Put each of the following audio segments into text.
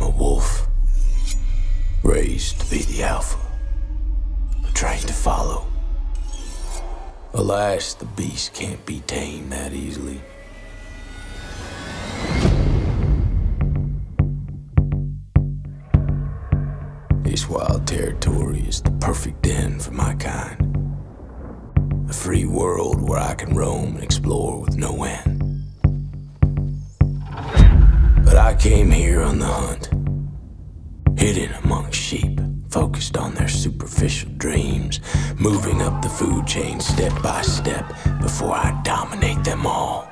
I'm a wolf, raised to be the alpha, but trained to follow. Alas, the beast can't be tamed that easily. This wild territory is the perfect den for my kind. A free world where I can roam and explore with no end. But I came here on the hunt, hidden among sheep, focused on their superficial dreams, moving up the food chain step by step before I dominate them all.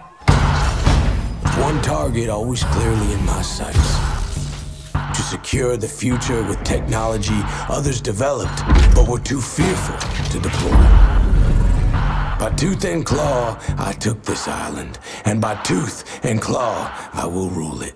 With one target always clearly in my sights. To secure the future with technology others developed but were too fearful to deploy. By tooth and claw, I took this island, and by tooth and claw, I will rule it.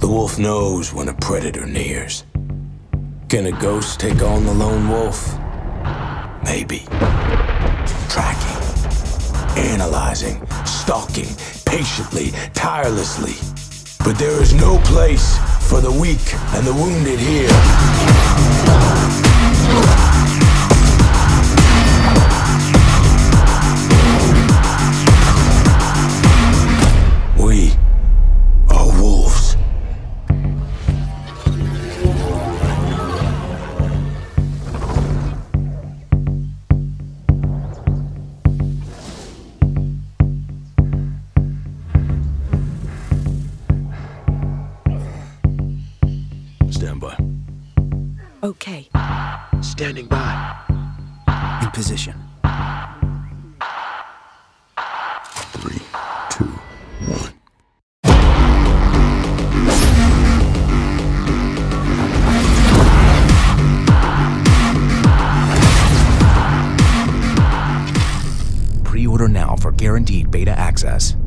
The wolf knows when a predator nears. Can a ghost take on the lone wolf? Maybe. Tracking, analyzing, stalking, patiently, tirelessly. But there is no place for the weak and the wounded here. Stand by. Okay. Standing by. In position. 3, 2, 1. Pre-order now for guaranteed beta access.